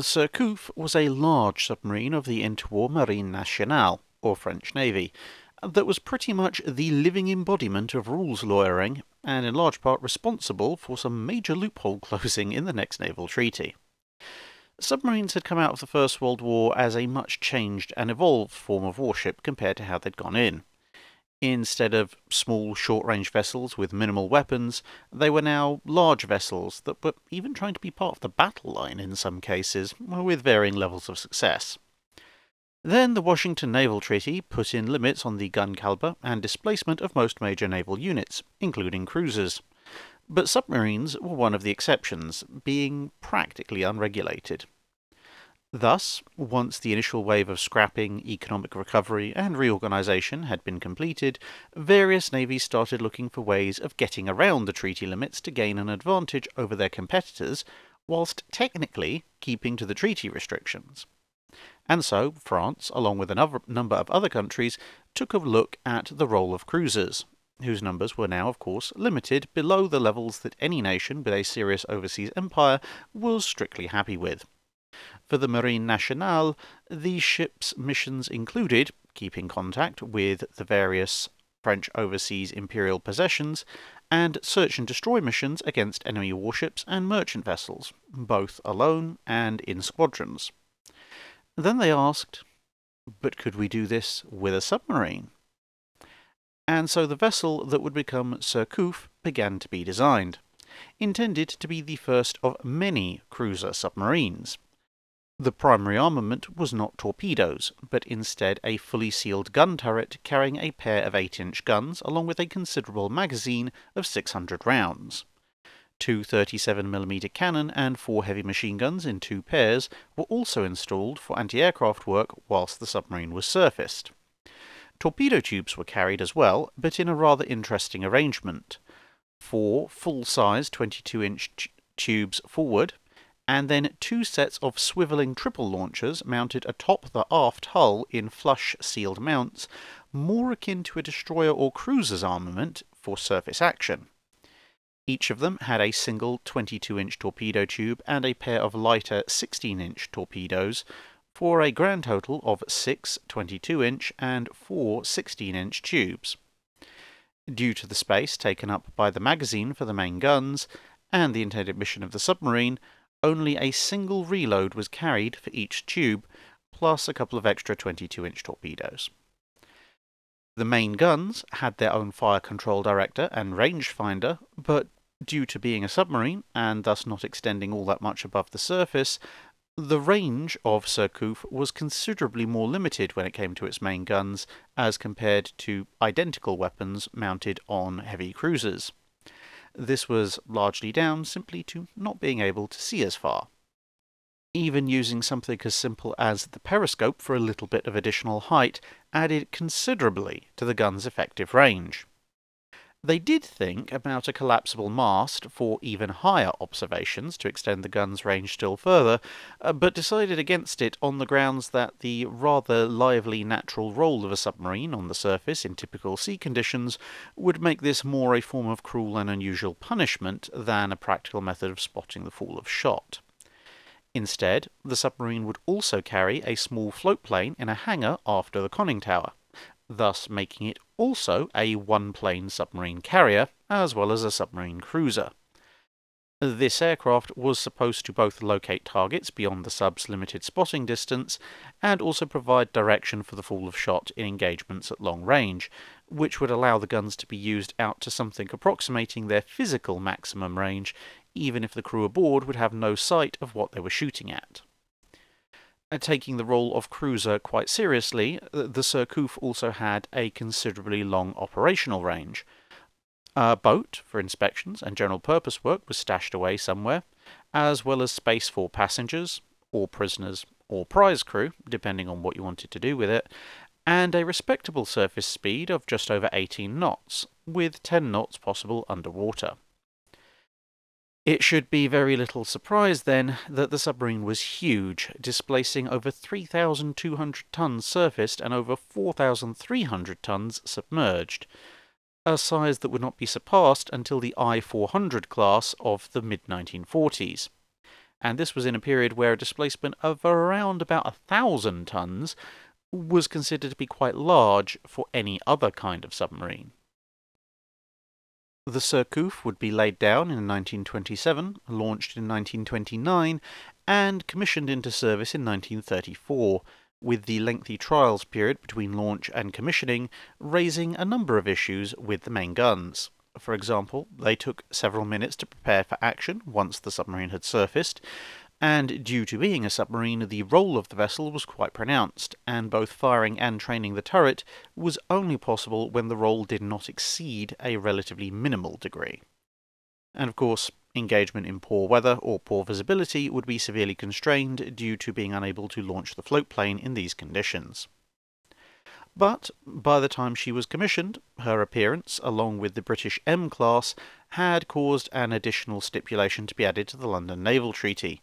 The Surcouf was a large submarine of the interwar Marine Nationale, or French Navy, that was pretty much the living embodiment of rules lawyering, and in large part responsible for some major loophole closing in the next naval treaty. Submarines had come out of the First World War as a much changed and evolved form of warship compared to how they'd gone in. Instead of small, short-range vessels with minimal weapons, they were now large vessels that were even trying to be part of the battle line in some cases, with varying levels of success. Then the Washington Naval Treaty put in limits on the gun caliber and displacement of most major naval units, including cruisers. But submarines were one of the exceptions, being practically unregulated. Thus, once the initial wave of scrapping, economic recovery, and reorganisation had been completed, various navies started looking for ways of getting around the treaty limits to gain an advantage over their competitors, whilst technically keeping to the treaty restrictions. And so, France, along with a number of other countries, took a look at the role of cruisers, whose numbers were now, of course, limited below the levels that any nation with a serious overseas empire was strictly happy with. For the Marine Nationale, the ship's missions included keeping contact with the various French overseas imperial possessions and search and destroy missions against enemy warships and merchant vessels, both alone and in squadrons. Then they asked, but could we do this with a submarine? And so the vessel that would become Surcouf began to be designed, intended to be the first of many cruiser submarines. The primary armament was not torpedoes, but instead a fully sealed gun turret carrying a pair of 8-inch guns along with a considerable magazine of 600 rounds. Two 37mm cannon and 4 heavy machine guns in 2 pairs were also installed for anti-aircraft work whilst the submarine was surfaced. Torpedo tubes were carried as well, but in a rather interesting arrangement. 4 full-size 22-inch tubes forward, and then 2 sets of swivelling triple launchers mounted atop the aft hull in flush sealed mounts, more akin to a destroyer or cruiser's armament for surface action. Each of them had a single 22-inch torpedo tube and a pair of lighter 16-inch torpedoes, for a grand total of 6 22-inch and 4 16-inch tubes. Due to the space taken up by the magazine for the main guns, and the intended mission of the submarine, only a single reload was carried for each tube, plus a couple of extra 22-inch torpedoes. The main guns had their own fire control director and rangefinder, but due to being a submarine, and thus not extending all that much above the surface, the range of Surcouf was considerably more limited when it came to its main guns, as compared to identical weapons mounted on heavy cruisers. This was largely down simply to not being able to see as far. Even using something as simple as the periscope for a little bit of additional height added considerably to the gun's effective range. They did think about a collapsible mast for even higher observations to extend the gun's range still further, but decided against it on the grounds that the rather lively natural roll of a submarine on the surface in typical sea conditions would make this more a form of cruel and unusual punishment than a practical method of spotting the fall of shot. Instead, the submarine would also carry a small float plane in a hangar after the conning tower, thus making it also a one-plane submarine carrier, as well as a submarine cruiser. This aircraft was supposed to both locate targets beyond the sub's limited spotting distance, and also provide direction for the fall of shot in engagements at long range, which would allow the guns to be used out to something approximating their physical maximum range, even if the crew aboard would have no sight of what they were shooting at. Taking the role of cruiser quite seriously, the Surcouf also had a considerably long operational range. A boat for inspections and general purpose work was stashed away somewhere, as well as space for passengers, or prisoners, or prize crew, depending on what you wanted to do with it, and a respectable surface speed of just over 18 knots, with 10 knots possible underwater. It should be very little surprise, then, that the submarine was huge, displacing over 3,200 tons surfaced and over 4,300 tons submerged, a size that would not be surpassed until the I-400 class of the mid-1940s. and this was in a period where a displacement of around about 1,000 tons was considered to be quite large for any other kind of submarine. The Surcouf would be laid down in 1927, launched in 1929, and commissioned into service in 1934, with the lengthy trials period between launch and commissioning raising a number of issues with the main guns. For example, they took several minutes to prepare for action once the submarine had surfaced, and due to being a submarine, the role of the vessel was quite pronounced, and both firing and training the turret was only possible when the role did not exceed a relatively minimal degree. And of course, engagement in poor weather or poor visibility would be severely constrained due to being unable to launch the floatplane in these conditions. But by the time she was commissioned, her appearance, along with the British M-class, had caused an additional stipulation to be added to the London Naval Treaty,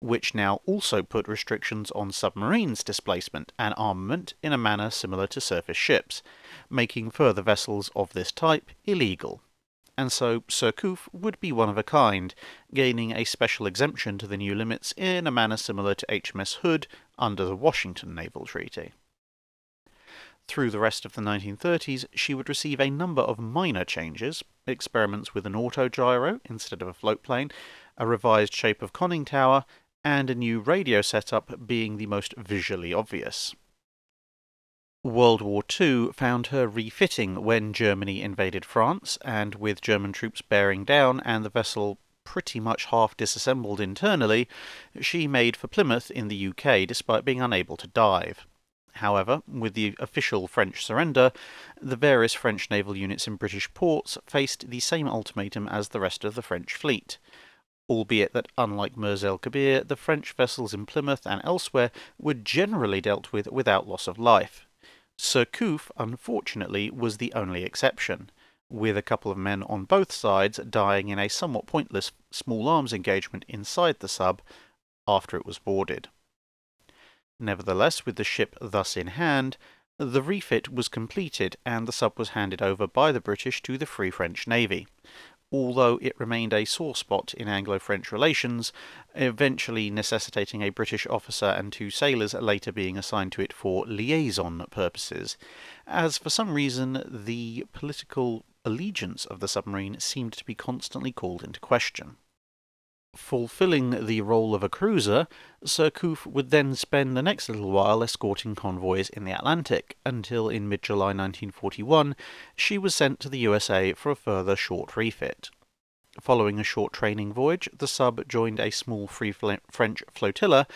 which now also put restrictions on submarines' displacement and armament in a manner similar to surface ships, making further vessels of this type illegal. And so Surcouf would be one of a kind, gaining a special exemption to the new limits in a manner similar to HMS Hood under the Washington Naval Treaty. Through the rest of the 1930s, she would receive a number of minor changes, experiments with an autogyro instead of a floatplane, a revised shape of conning tower, and a new radio setup being the most visually obvious. World War II found her refitting when Germany invaded France, and with German troops bearing down and the vessel pretty much half disassembled internally, she made for Plymouth in the UK despite being unable to dive. However, with the official French surrender, the various French naval units in British ports faced the same ultimatum as the rest of the French fleet, albeit that unlike Mers-el-Kébir, the French vessels in Plymouth and elsewhere were generally dealt with without loss of life. Surcouf, unfortunately, was the only exception, with a couple of men on both sides dying in a somewhat pointless small arms engagement inside the sub after it was boarded. Nevertheless, with the ship thus in hand, the refit was completed and the sub was handed over by the British to the Free French Navy, although it remained a sore spot in Anglo-French relations, eventually necessitating a British officer and 2 sailors later being assigned to it for liaison purposes, as for some reason the political allegiance of the submarine seemed to be constantly called into question. Fulfilling the role of a cruiser, Surcouf would then spend the next little while escorting convoys in the Atlantic, until in mid-July 1941 she was sent to the USA for a further short refit. Following a short training voyage, the sub joined a small Free French flotilla,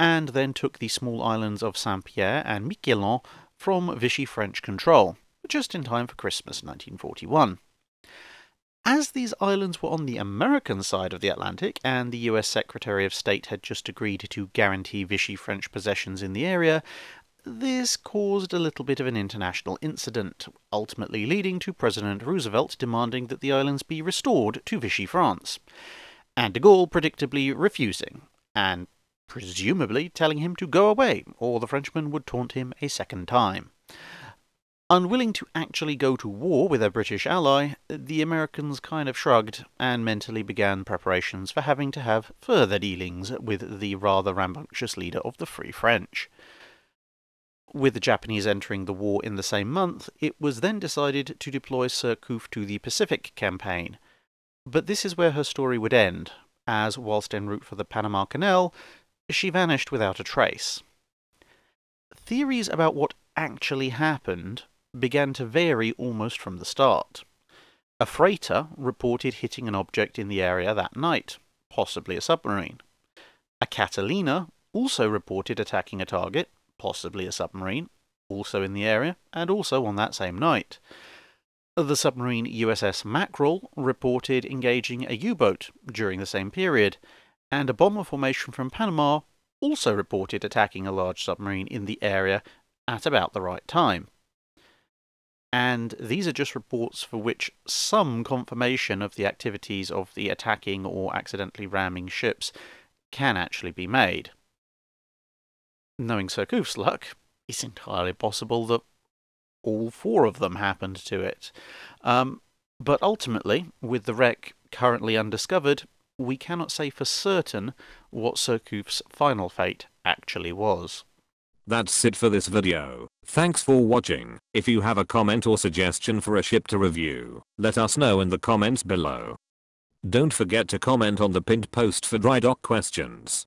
and then took the small islands of Saint-Pierre and Miquelon from Vichy French control, just in time for Christmas 1941. As these islands were on the American side of the Atlantic, and the US Secretary of State had just agreed to guarantee Vichy French possessions in the area, this caused a little bit of an international incident, ultimately leading to President Roosevelt demanding that the islands be restored to Vichy France, and de Gaulle predictably refusing, and presumably telling him to go away, or the Frenchman would taunt him a second time. Unwilling to actually go to war with a British ally, the Americans kind of shrugged and mentally began preparations for having to have further dealings with the rather rambunctious leader of the Free French. With the Japanese entering the war in the same month, it was then decided to deploy Surcouf to the Pacific campaign. But this is where her story would end, as whilst en route for the Panama Canal, she vanished without a trace. Theories about what actually happened began to vary almost from the start. A freighter reported hitting an object in the area that night, possibly a submarine. A Catalina also reported attacking a target, possibly a submarine, also in the area, and also on that same night. The submarine USS Mackerel reported engaging a U-boat during the same period, and a bomber formation from Panama also reported attacking a large submarine in the area at about the right time. And these are just reports for which some confirmation of the activities of the attacking or accidentally ramming ships can actually be made. Knowing Surcouf's luck, it's entirely possible that all 4 of them happened to it. But ultimately, with the wreck currently undiscovered, we cannot say for certain what Surcouf's final fate actually was. That's it for this video. Thanks for watching. If you have a comment or suggestion for a ship to review, let us know in the comments below. Don't forget to comment on the pinned post for dry dock questions.